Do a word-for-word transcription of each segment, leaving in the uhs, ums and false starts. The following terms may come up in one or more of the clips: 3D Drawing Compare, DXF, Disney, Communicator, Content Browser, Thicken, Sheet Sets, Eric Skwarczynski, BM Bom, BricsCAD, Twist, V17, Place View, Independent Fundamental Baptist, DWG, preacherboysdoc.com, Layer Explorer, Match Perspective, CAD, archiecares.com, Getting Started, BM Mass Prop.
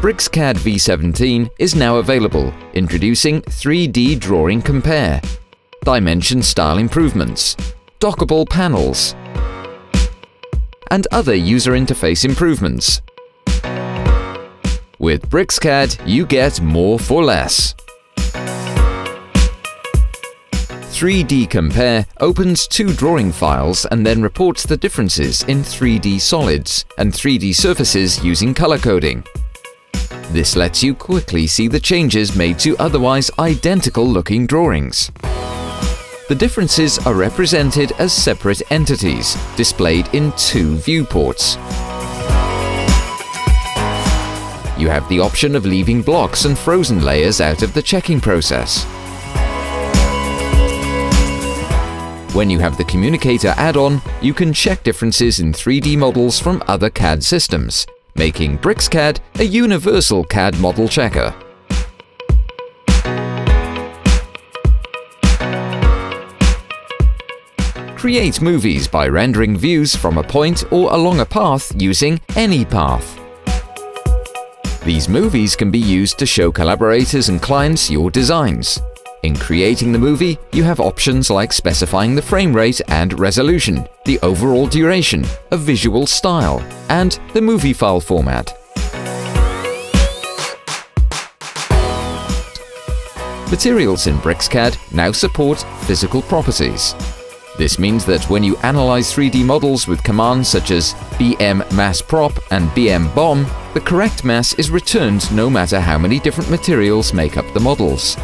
BricsCAD V seventeen is now available, introducing three D Drawing Compare, dimension style improvements, dockable panels, and other user interface improvements. With BricsCAD, you get more for less. three D Compare opens two drawing files and then reports the differences in three D solids and three D surfaces using color coding. This lets you quickly see the changes made to otherwise identical-looking drawings. The differences are represented as separate entities, displayed in two viewports. You have the option of leaving blocks and frozen layers out of the checking process. When you have the Communicator add-on, you can check differences in three D models from other C A D systems, making BricsCAD a universal C A D model checker. Create movies by rendering views from a point or along a path using any path. These movies can be used to show collaborators and clients your designs. In creating the movie, you have options like specifying the frame rate and resolution, the overall duration, a visual style, and the movie file format. Materials in BricsCAD now support physical properties. This means that when you analyze three D models with commands such as B M Mass Prop and B M Bom, the correct mass is returned no matter how many different materials make up the models.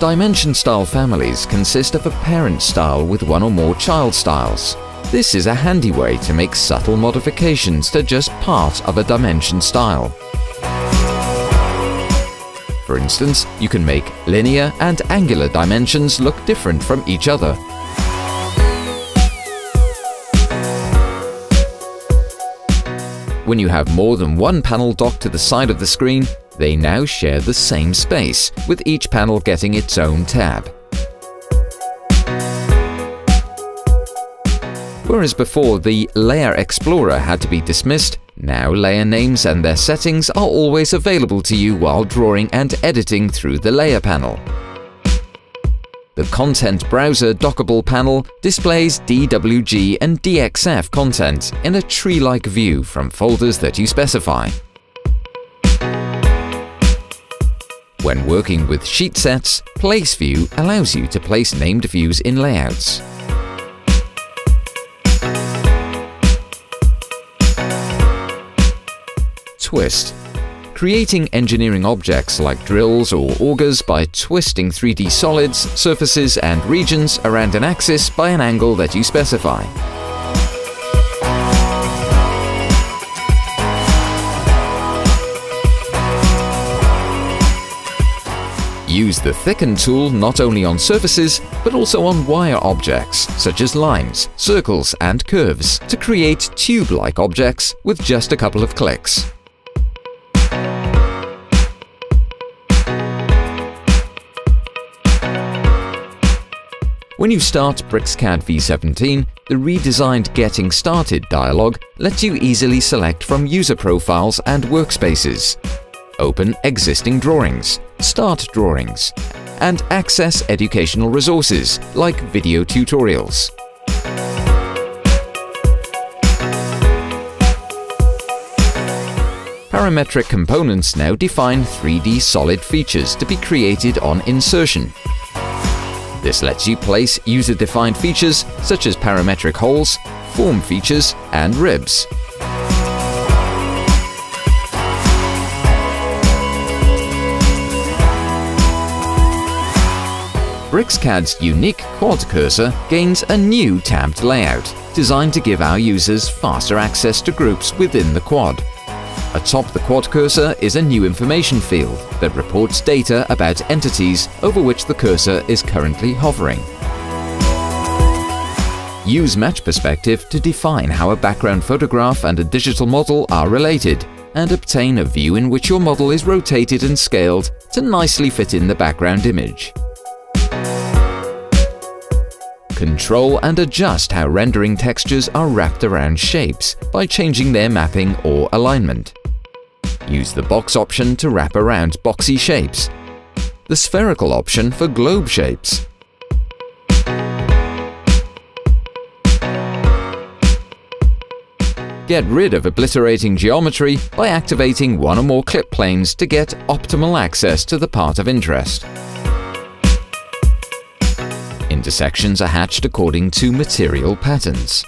Dimension style families consist of a parent style with one or more child styles. This is a handy way to make subtle modifications to just part of a dimension style. For instance, you can make linear and angular dimensions look different from each other. When you have more than one panel docked to the side of the screen, they now share the same space, with each panel getting its own tab. Whereas before the Layer Explorer had to be dismissed, now layer names and their settings are always available to you while drawing and editing through the layer panel. The Content Browser dockable panel displays D W G and D X F content in a tree-like view from folders that you specify. When working with sheet sets, Place View allows you to place named views in layouts. Twist. Creating engineering objects like drills or augers by twisting three D solids, surfaces and regions around an axis by an angle that you specify. Use the Thicken tool not only on surfaces, but also on wire objects, such as lines, circles and curves, to create tube-like objects with just a couple of clicks. When you start BricsCAD V seventeen, the redesigned Getting Started dialog lets you easily select from user profiles and workspaces, open existing drawings, start drawings, and access educational resources like video tutorials. Parametric components now define three D solid features to be created on insertion. This lets you place user-defined features such as parametric holes, form features, and ribs. BricsCAD's unique quad cursor gains a new tabbed layout, designed to give our users faster access to groups within the quad. Atop the quad cursor is a new information field that reports data about entities over which the cursor is currently hovering. Use Match Perspective to define how a background photograph and a digital model are related, and obtain a view in which your model is rotated and scaled to nicely fit in the background image. control and adjust how rendering textures are wrapped around shapes by changing their mapping or alignment. Use the box option to wrap around boxy shapes, the spherical option for globe shapes, get rid of obliterating geometry by activating one or more clip planes to get optimal access to the part of interest. Intersections are hatched according to material patterns.